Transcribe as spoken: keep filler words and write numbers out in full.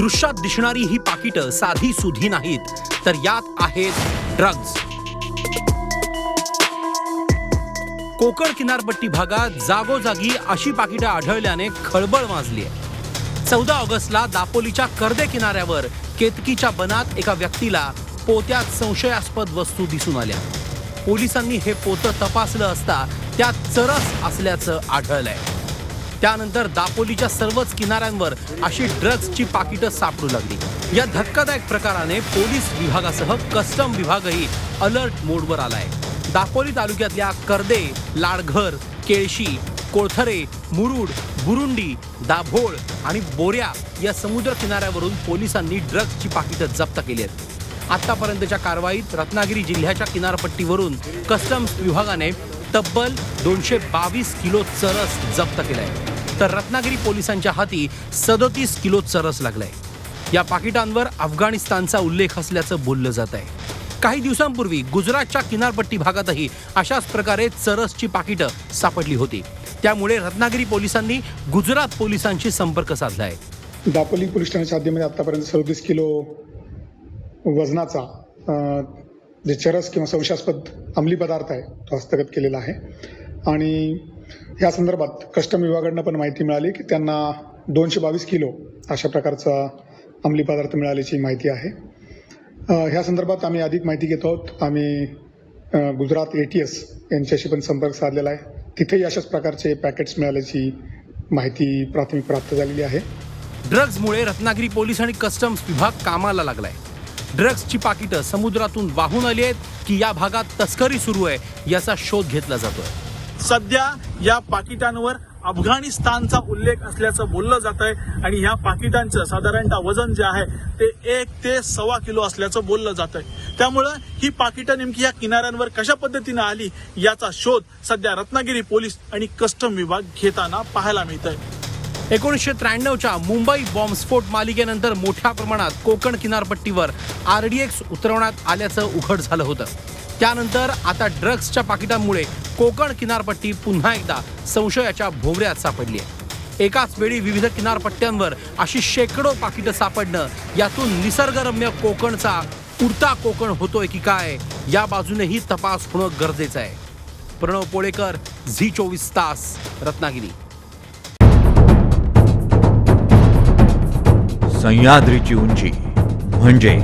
दृश्यात दिसणारी ही पाकिटं साधी सुधी नाहीत, तर यात आहेत ड्रग्ज। कोकण किनारपट्टी भागात जागोजागी अशी पाकिटं आढळल्याने खळबळ माजली आहे। चौदा ऑगस्टला दापोलीच्या कर्दे किनाऱ्यावर केतकीच्या बनात एका व्यक्तीला पोत्यात संशयास्पद वस्तू दिसून आल्या। पोलिसांनी हे पोतं तपासलं असता त्यात चरस असल्याचं आढळलंय। त्यानंतर दापोलीच्या सर्वच किनाऱ्यांवर अशी ड्रग्जची पाकिटं सापडू लागली। या धक्कादायक प्रकाराने पोलीस विभागासह कस्टम विभागही अलर्ट मोडवर आलाय। दापोली तालुक्यातल्या कर्दे, लाडघर, केळशी, कोळथरे, मुरुड, बुरुंडी, दाभोळ आणि बोऱ्या या समुद्र किनाऱ्यावरून पोलिसांनी ड्रग्जची पाकिटं जप्त केली आहेत। आतापर्यंतच्या कारवाईत रत्नागिरी जिल्ह्याच्या किनारपट्टीवरून कस्टम्स विभागाने तब्बल दोनशे बावीस किलो चरस जप्त केलाय, तर रत्नागिरी पोलिसांच्या हाती सदतीस किलो चरस लागलाय। या पाकिटांवर अफगाणिस्तानचा उल्लेख असल्याचं बोललं जात आहे। काही दिवसांपूर्वी गुजरातच्या किनारपट्टी भागातही अशाच प्रकारे चरसची पाकिटं सापडली होती, त्यामुळे रत्नागिरी पोलिसांनी गुजरात पोलिसांशी संपर्क साधला आहे। दापोली पोलीस ठाण्याच्या हद्दीमध्ये आतापर्यंत सदतीस किलो वजनाचा जे चरस किंवा संशयास्पद अंमली पदार्थ आहे तो हस्तगत केलेला आहे। आणि या संदर्भात कस्टम विभागाकडनं पण माहिती मिळाली की त्यांना दोनशे बावीस किलो अशा प्रकारचा अंमली पदार्थ मिळाल्याची माहिती आहे। ह्या संदर्भात आम्ही अधिक माहिती घेत आहोत। आम्ही गुजरात ए टी एस यांच्याशी पण संपर्क साधलेला आहे, तिथेही अशाच प्रकारचे पॅकेट्स मिळाल्याची माहिती प्राथमिक प्राप्त झालेली आहे। ड्रग्जमुळे रत्नागिरी पोलीस आणि कस्टम्स विभाग कामाला लागला आहे। ड्रग्जची पाकिटं समुद्रातून वाहून आली आहेत की या भागात तस्करी सुरू आहे याचा शोध घेतला जातोय। सध्या या पाकिटांवर अफगाणिस्तानचा उल्लेख असल्याचं बोललं जात आहे आणि ह्या पाकिटांचं साधारणतः वजन जे आहे ते एक ते सव्वा किलो असल्याचं बोललं जात आहे। त्यामुळं ही पाकिटं नेमकी या किनाऱ्यांवर कशा पद्धतीनं आली याचा शोध सध्या रत्नागिरी पोलीस आणि कस्टम विभाग घेताना पाहायला मिळत आहे। एकोणीसशे त्र्याण्णवच्या मुंबई बॉम्बस्फोट मालिकेनंतर मोठ्या प्रमाणात कोकण किनारपट्टीवर आरडीएक्स उतरवण्यात आल्याचं उघड झालं होतं। त्यानंतर आता ड्रग्जच्या पाकिटांमुळे कोकण किनारपट्टी पुन्हा एकदा संशयाच्या भोवऱ्यात सापडली आहे। एकाच वेळी विविध किनारपट्ट्यांवर अशी शेकडो पाकिटं सापडणं यातून निसर्गरम्य कोकणचा उरता कोकण होतोय की काय या बाजूनेही तपास होणं गरजेचं आहे। प्रणव पोळेकर, झी चोवीस तास, रत्नागिरी। सह्याद्रीची उंची म्हणजे